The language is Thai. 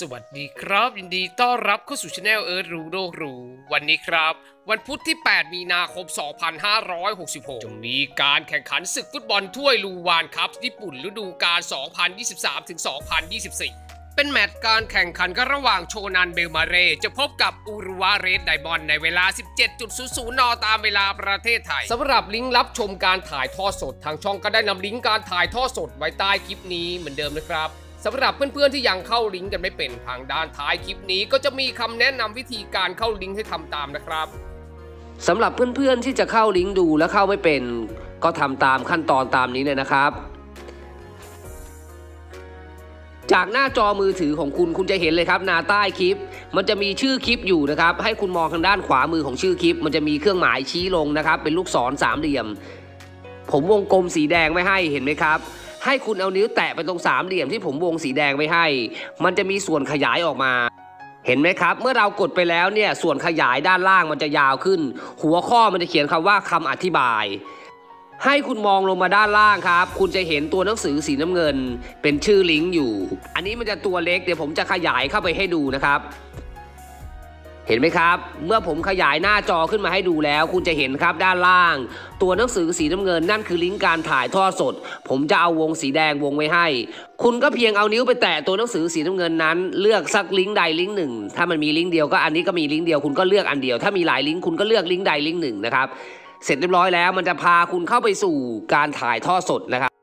สวัสดีครับยินดีต้อนรับเข้าสู่ช anel เอิร์ธรู้โลกรู้วันนี้ครับวันพุธที่8มีนาคม2566ตรงนี้การแข่งขันศึกฟุตบอลถ้วยลูวานคัพญี่ปุ่นฤดูกาล 2023-2024 เป็นแมตช์การแข่งขันกันระหว่างโชนันเบลมาเรจะพบกับอูรุวาเรสไดมอนด์ในเวลา 17:00 น.ตามเวลาประเทศไทยสำหรับลิงก์รับชมการถ่ายทอดสดทางช่องก็ได้นำลิงก์การถ่ายทอดสดไว้ใต้คลิปนี้เหมือนเดิมนะครับสำหรับเพื่อนๆที่ยังเข้าลิงก์กันไม่เป็นทางด้านท้ายคลิปนี้ก็จะมีคำแนะนำวิธีการเข้าลิงก์ให้ทำตามนะครับสำหรับเพื่อนๆที่จะเข้าลิงก์ดูและเข้าไม่เป็นก็ทำตามขั้นตอนตามนี้เลยนะครับจากหน้าจอมือถือของคุณจะเห็นเลยครับหน้าใต้คลิปมันจะมีชื่อคลิปอยู่นะครับให้คุณมองทางด้านขวามือของชื่อคลิปมันจะมีเครื่องหมายชี้ลงนะครับเป็นลูกศรสามเหลี่ยมผมวงกลมสีแดงไว้ให้เห็นไหมครับให้คุณเอานิ้วแตะไปตรงสามเหลี่ยมที่ผมวงสีแดงไว้ให้มันจะมีส่วนขยายออกมาเห็นไหมครับเมื่อเรากดไปแล้วเนี่ยส่วนขยายด้านล่างมันจะยาวขึ้นหัวข้อมันจะเขียนคำว่าคำอธิบายให้คุณมองลงมาด้านล่างครับคุณจะเห็นตัวหนังสือสีน้ำเงินเป็นชื่อลิงก์อยู่อันนี้มันจะตัวเล็กเดี๋ยวผมจะขยายเข้าไปให้ดูนะครับเห็นไหมครับเมื่อผมขยายหน้าจอขึ้นมาให้ดูแล้วคุณจะเห็นครับด้านล่างตัวหนังสือสีน้ำเงินนั่นคือลิงก์การถ่ายทอดสดผมจะเอาวงสีแดงวงไว้ให้คุณก็เพียงเอานิ้วไปแตะตัวหนังสือสีน้ำเงินนั้นเลือกสักลิงก์ใดลิงก์หนึ่งถ้ามันมีลิงก์เดียวก็อันนี้ก็มีลิงก์เดียวคุณก็เลือกอันเดียวถ้ามีหลายลิงก์คุณก็เลือกลิงก์ใดลิงก์หนึ่งนะครับเสร็จเรียบร้อยแล้วมันจะพาคุณเข้าไปสู่การถ่ายทอดสดนะครับ